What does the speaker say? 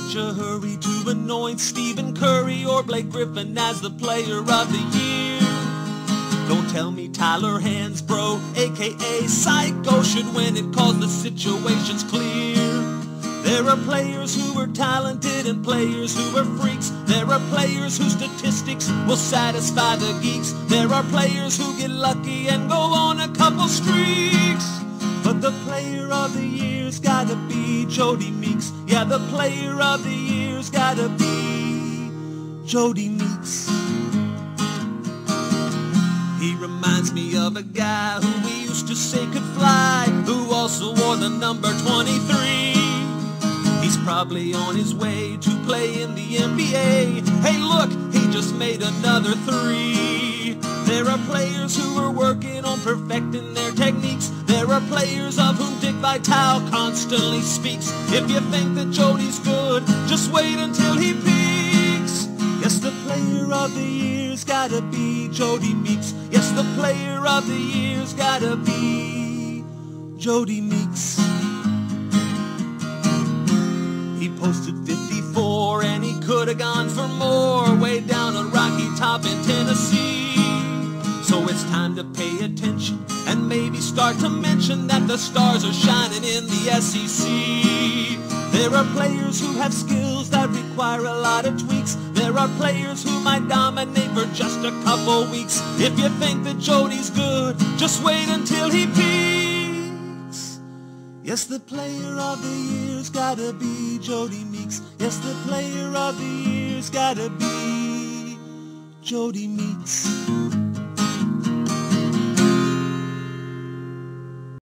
such a hurry to anoint Stephen Curry or Blake Griffin as the player of the year? Don't tell me Tyler Hansbrough, a.k.a. Psycho, should win it, 'cause the situation's clear. There are players who are talented and players who are freaks. There are players whose statistics will satisfy the geeks. There are players who get lucky and go on a couple streaks. But the player of the year's gotta be Jodie Meeks. Yeah, the player of the year's gotta be Jodie Meeks. He reminds me of a guy who we used to say could fly, who also wore the number 23. He's probably on his way to play in the NBA. Hey look, he just made another three. There are players who are working on perfecting their techniques. There are players of whom Dick Vitale constantly speaks. If you think that Jodie's good, just wait until he peaks. Yes, the player of the year's gotta be Jodie Meeks. Yes, the player of the year's gotta be Jodie Meeks. He posted 54 and he could have gone for more way down on Rocky Top in Tennessee. So it's time to pay attention and maybe start to mention that the stars are shining in the SEC. There are players who have skills that require a lot of tweaks. There are players who might dominate for just a couple weeks. If you think that Jodie's good, just wait until he peaks. Yes, the player of the year's gotta be Jodie Meeks. Yes, the player of the year's gotta be Jodie Meeks.